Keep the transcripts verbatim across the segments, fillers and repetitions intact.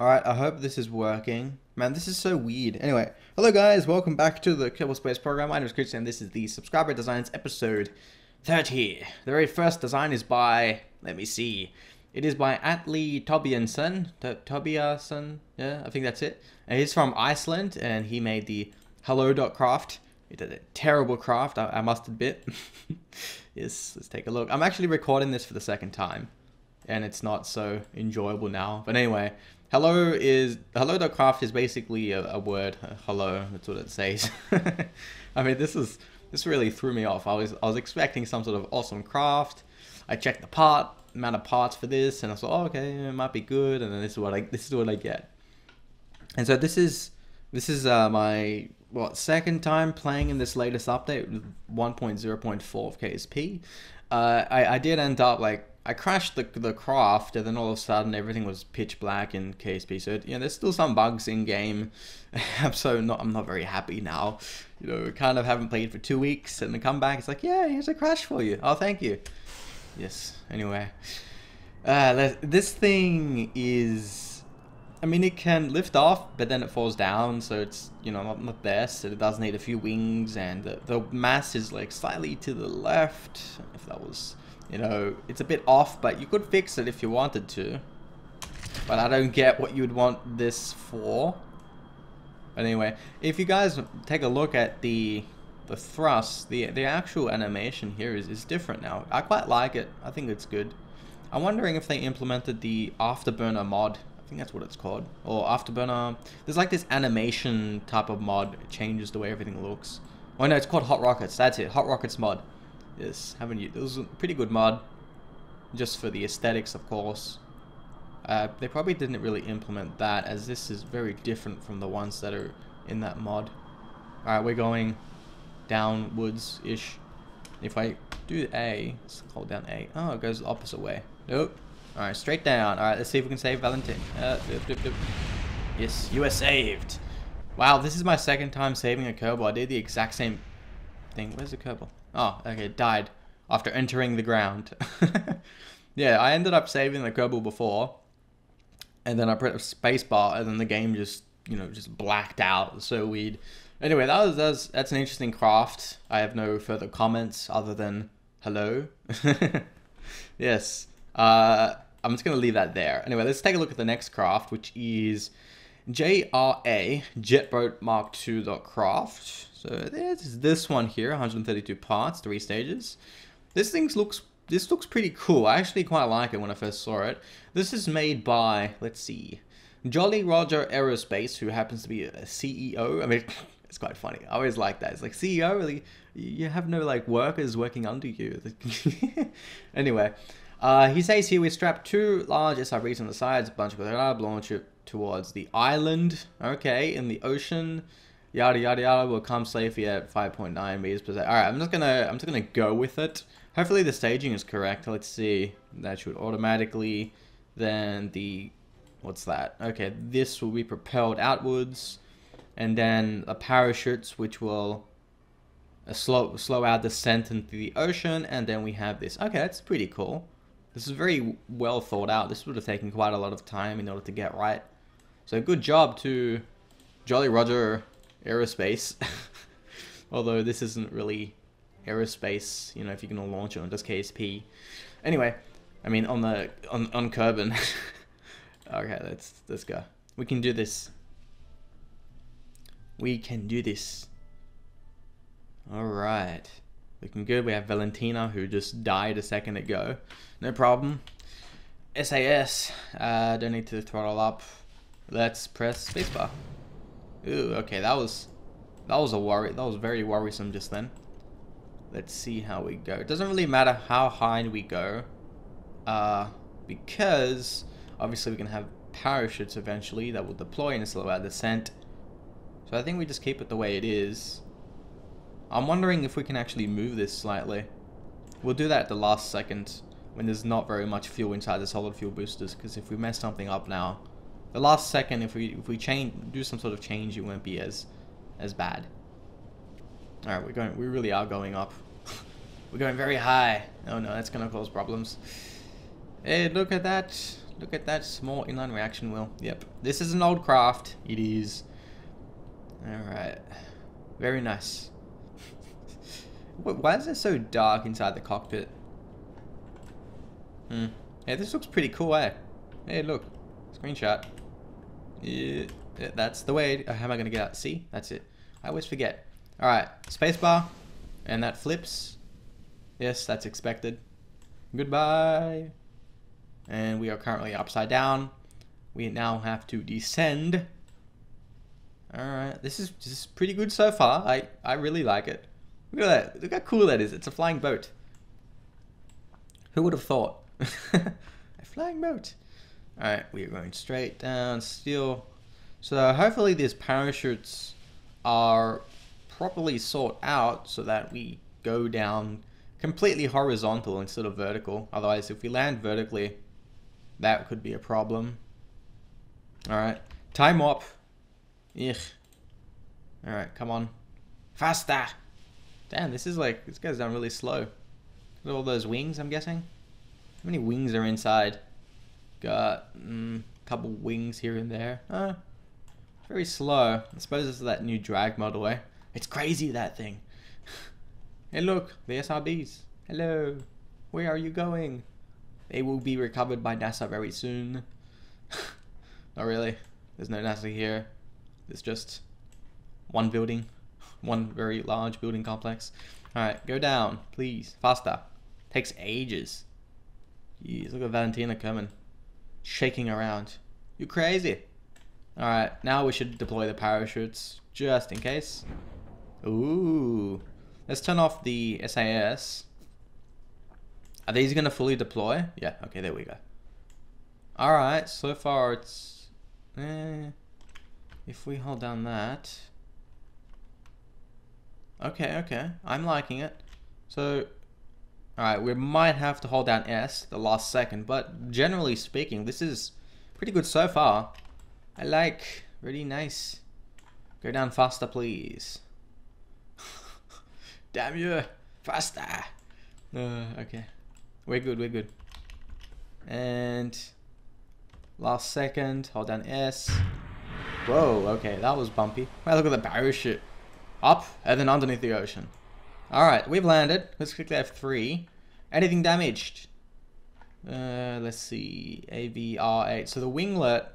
Alright, I hope this is working. Man, this is so weird. Anyway, hello guys, welcome back to the Kerbal Space Program. My name is Christian and this is the Subscriber Designs episode thirty. The very first design is by, let me see, it is by Atli Tobiasson. Tobiasson, yeah, I think that's it. And he's from Iceland and he made the hello dot craft. It did a terrible craft, I, I must admit. Yes, let's take a look. I'm actually recording this for the second time and it's not so enjoyable now. But anyway, hello is, hello dot craft is basically a, a word, uh, hello, that's what it says. I mean, this is, this really threw me off. I was, I was expecting some sort of awesome craft. I checked the part, amount of parts for this and I thought, oh, okay, it might be good. And then this is what I, this is what I get. And so this is, this is uh, my, what, second time playing in this latest update, one point oh point four of K S P. Uh, I, I did end up, like, I crashed the, the craft and then all of a sudden everything was pitch black in K S P. So, you know, there's still some bugs in game. I'm so not, I'm not very happy now. You know, kind of haven't played for two weeks and the comeback, it's like, yeah, here's a crash for you. Oh, thank you. Yes, anyway. Uh, this thing is... I mean, it can lift off, but then it falls down, so it's, you know, not the best. It does need a few wings, and the, the mass is, like, slightly to the left. If that was, you know, it's a bit off, but you could fix it if you wanted to. But I don't get what you'd want this for. But anyway, if you guys take a look at the the thrust, the, the actual animation here is, is different now. I quite like it. I think it's good. I'm wondering if they implemented the Afterburner mod. I think that's what it's called, or Afterburner. There's like this animation type of mod. It changes the way everything looks. Oh no, it's called Hot Rockets. That's it, Hot Rockets mod. Yes, haven't you? It was a pretty good mod, just for the aesthetics, of course. Uh, they probably didn't really implement that, as this is very different from the ones that are in that mod. All right, we're going downwards-ish. If I do A, let's hold down A. Oh, it goes the opposite way. Nope. Alright, straight down. Alright, let's see if we can save Valentin. Uh, dip, dip, dip. Yes, you are saved. Wow, this is my second time saving a Kerbal. I did the exact same thing. Where's the Kerbal? Oh, okay, died after entering the ground. Yeah, I ended up saving the Kerbal before, and then I pressed spacebar, and then the game just, you know, just blacked out. It was so weird. Anyway, that was, that was that's an interesting craft. I have no further comments other than hello. Yes. Uh, I'm just going to leave that there. Anyway, let's take a look at the next craft, which is J R A Jetboat Mark two craft. So there's this one here, one hundred thirty-two parts, three stages. This thing looks, this looks pretty cool. I actually quite like it when I first saw it. This is made by, let's see, Jolly Roger Aerospace, who happens to be a C E O. I mean, it's quite funny. I always like that. It's like, C E O, really? You have no, like, workers working under you. Anyway. Uh, he says here, we strap two large S R Bs on the sides, a bunch of radar, launch it towards the island, okay, in the ocean, yada yada yada, will come safely at five point nine meters per second. Alright, I'm just gonna, I'm just gonna go with it. Hopefully the staging is correct. Let's see, that should automatically, then the, what's that? Okay, this will be propelled outwards, and then the parachutes, which will... A slow, slow our descent into the ocean, and then we have this. Okay, that's pretty cool. This is very well thought out. This would have taken quite a lot of time in order to get right. So good job to Jolly Roger Aerospace. Although this isn't really aerospace, you know, if you're gonna launch it on just K S P. Anyway, I mean on the on on Kerbin. Okay, let's let's go. We can do this. We can do this. Alright, looking good. We have Valentina, who just died a second ago. No problem. S A S, uh, don't need to throttle up. Let's press spacebar. Ooh, okay, that was, that was a worry. That was very worrisome just then. Let's see how we go. It doesn't really matter how high we go, uh, because obviously we can have parachutes eventually that will deploy in a slow descent. So I think we just keep it the way it is. I'm wondering if we can actually move this slightly. We'll do that at the last second when there's not very much fuel inside the solid fuel boosters, because if we mess something up now, the last second, if we if we change, do some sort of change, it won't be as as bad. All right, we're going. We really are going up. We're going very high. Oh no, that's gonna cause problems. Hey, look at that! Look at that small inline reaction wheel. Yep, this is an old craft. It is. Alright. Very nice. Why is it so dark inside the cockpit? Hmm. Yeah, this looks pretty cool, eh? Hey, look. Screenshot. Yeah, that's the way. How am I going to get out? See? That's it. I always forget. Alright. Spacebar. And that flips. Yes, that's expected. Goodbye. And we are currently upside down. We now have to descend. Alright, this is just pretty good so far. I, I really like it. Look at that. Look how cool that is. It's a flying boat. Who would have thought? A flying boat. Alright, we are going straight down still. So hopefully these parachutes are properly sought out so that we go down completely horizontal instead of vertical. Otherwise, if we land vertically, that could be a problem. Alright, time up. Ugh. Alright, come on. Faster! Damn, this is like, this guy's done really slow. Look at all those wings, I'm guessing. How many wings are inside? Got mm, a couple wings here and there. Oh, very slow. I suppose it's that new drag model, eh? It's crazy, that thing. Hey look, the S R Bs. Hello. Where are you going? They will be recovered by NASA very soon. Not really. There's no NASA here. It's just one building, one very large building complex. All right, go down, please, faster. Takes ages. Jeez, look at Valentina coming, shaking around. You're crazy. All right, now we should deploy the parachutes just in case. Ooh, let's turn off the S A S. Are these gonna fully deploy? Yeah. Okay, there we go. All right, so far it's. Eh. If we hold down that, okay, okay, I'm liking it. So, all right, we might have to hold down S the last second, but generally speaking, this is pretty good so far. I like, really nice. Go down faster, please. Damn you, faster. Uh, okay, we're good, we're good. And last second, hold down S. Whoa, okay, that was bumpy. Wow, look at the parachute. Up, and then underneath the ocean. Alright, we've landed. Let's quickly have three. Anything damaged? Uh, let's see. A V R eight. So the winglet...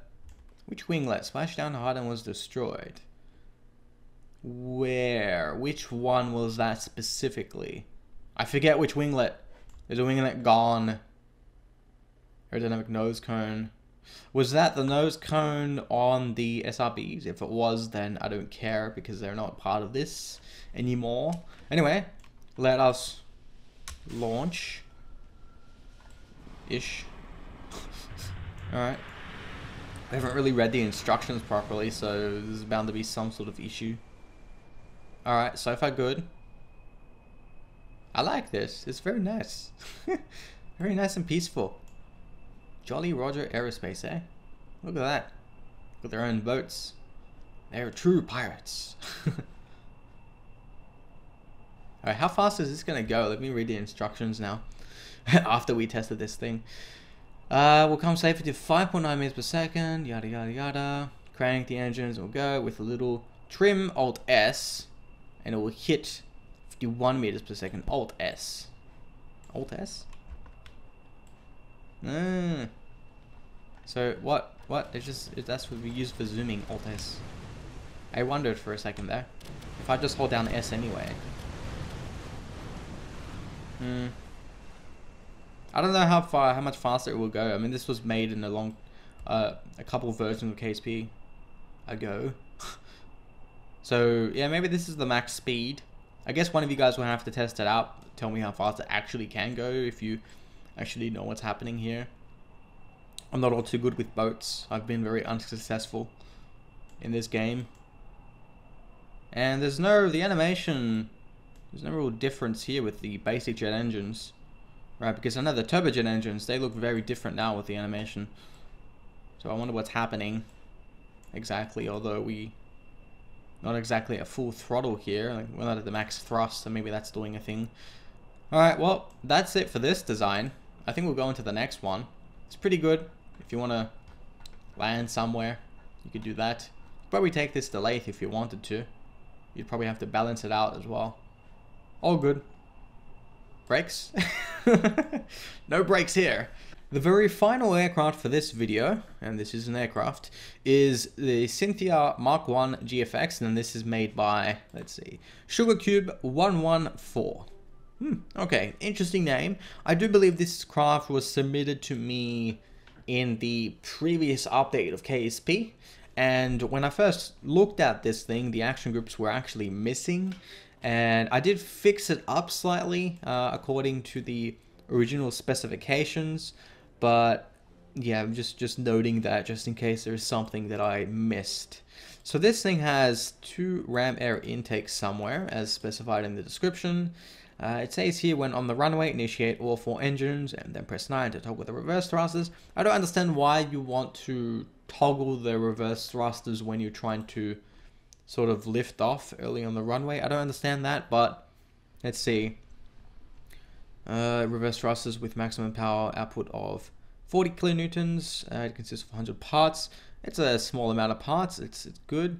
Which winglet? Splashdown Harden was destroyed. Where? Which one was that specifically? I forget which winglet. There's a winglet gone. Aerodynamic nose cone. Was that the nose cone on the S R Bs? If it was, then I don't care because they're not part of this anymore. Anyway, let us launch. Ish. Alright. I haven't really read the instructions properly, so there's bound to be some sort of issue. Alright, so far good. I like this. It's very nice. Very nice and peaceful. Jolly Roger Aerospace, eh? Look at that. Got their own boats. They're true pirates. Alright, how fast is this gonna go? Let me read the instructions now. After we tested this thing. Uh, we'll come safely to five point nine meters per second, yada yada yada. Crank the engines, will go with a little trim, Alt S, and it will hit fifty-one meters per second, Alt S. Alt S? Mm. So what? What? It's just it, that's what we use for zooming. Alt S. I wondered for a second there. If I just hold down S anyway. Hmm. I don't know how far, how much faster it will go. I mean, this was made in a long, uh, a couple versions of K S P ago. So yeah, maybe this is the max speed. I guess one of you guys will have to test it out. Tell me how fast it actually can go if you actually know what's happening here. I'm not all too good with boats. I've been very unsuccessful in this game. And there's no, the animation, there's no real difference here with the basic jet engines, right? Because I know the turbojet engines, they look very different now with the animation. So I wonder what's happening exactly, although we, not exactly at full throttle here, like we're not at the max thrust, so maybe that's doing a thing. Alright, well, that's it for this design. I think we'll go into the next one. It's pretty good. If you want to land somewhere, you could do that. You'd probably take this to lathe if you wanted to. You'd probably have to balance it out as well. All good. Brakes? No brakes here. The very final aircraft for this video, and this is an aircraft, is the Synthia Mark one G F X, and this is made by, let's see, Sugar Cube one one four. Hmm, okay, interesting name. I do believe this craft was submitted to me in the previous update of K S P, and when I first looked at this thing, the action groups were actually missing, and I did fix it up slightly uh, according to the original specifications. But yeah, I'm just, just noting that just in case there's something that I missed. So this thing has two RAM air intakes somewhere, as specified in the description. Uh, it says here, when on the runway, initiate all four engines and then press nine to toggle the reverse thrusters. I don't understand why you want to toggle the reverse thrusters when you're trying to sort of lift off early on the runway. I don't understand that, but let's see. Uh, reverse thrusters with maximum power output of forty kilonewtons. Uh, it consists of one hundred parts. It's a small amount of parts. It's, it's good.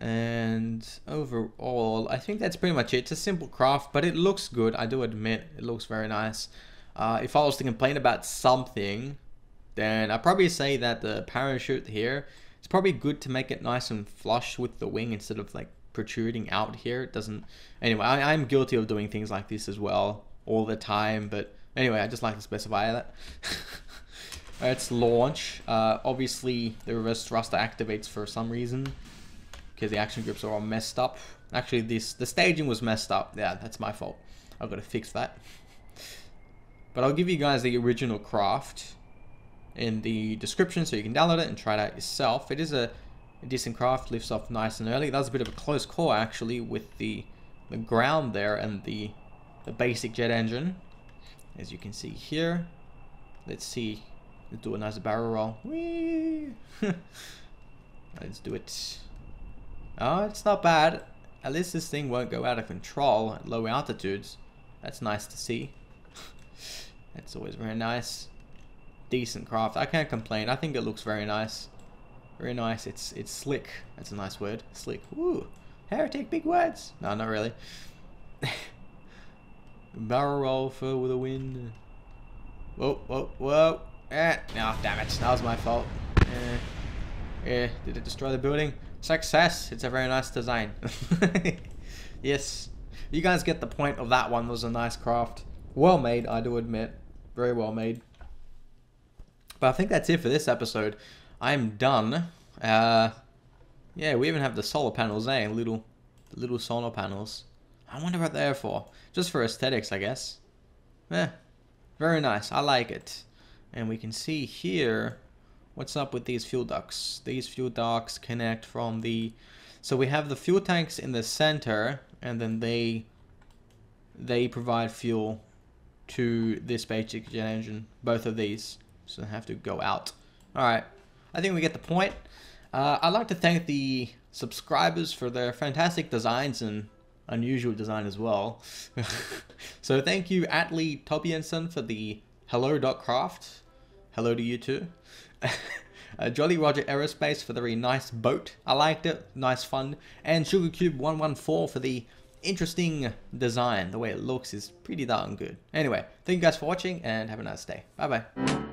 And overall, I think that's pretty much it. It's a simple craft, but it looks good. I do admit it looks very nice. Uh, if I was to complain about something, then I'd probably say that the parachute here, it's probably good to make it nice and flush with the wing instead of like protruding out here. It doesn't. Anyway, I, I'm guilty of doing things like this as well all the time, but anyway, I just like to specify that. Let's launch. Uh, obviously, the reverse thruster activates for some reason because the action grips are all messed up. Actually, this the staging was messed up. Yeah, that's my fault. I've got to fix that. But I'll give you guys the original craft in the description so you can download it and try it out yourself. It is a decent craft, lifts off nice and early. That was a bit of a close call actually with the the ground there and the the basic jet engine, as you can see here. Let's see, let's do a nice barrel roll. Whee! Let's do it. Oh, it's not bad. At least this thing won't go out of control at low altitudes. That's nice to see. That's always very nice. Decent craft, I can't complain. I think it looks very nice. Very nice, it's it's slick. That's a nice word, slick. Woo, heretic big words. No, not really. Barrel roll for with a wind. Whoa, whoa, whoa. Eh, no, damn it. That was my fault. Eh, eh, did it destroy the building? Success. It's a very nice design. Yes. You guys get the point of that one. It was a nice craft. Well made, I do admit. Very well made. But I think that's it for this episode. I'm done. Uh, yeah, we even have the solar panels, eh? Little, little solar panels. I wonder what they're for. Just for aesthetics, I guess. Eh, very nice. I like it. And we can see here what's up with these fuel ducts. These fuel ducts connect from the... So we have the fuel tanks in the center, and then they they provide fuel to this basic jet engine. Both of these. So they have to go out. Alright. I think we get the point. Uh, I'd like to thank the subscribers for their fantastic designs and unusual design as well. So thank you, Atli Tobiasson, for the hello dot craft. Hello to you too. uh, Jolly Roger Aerospace for the very nice boat. I liked it. Nice fun. And Sugar Cube one one four for the interesting design. The way it looks is pretty darn good. Anyway, thank you guys for watching and have a nice day. Bye bye.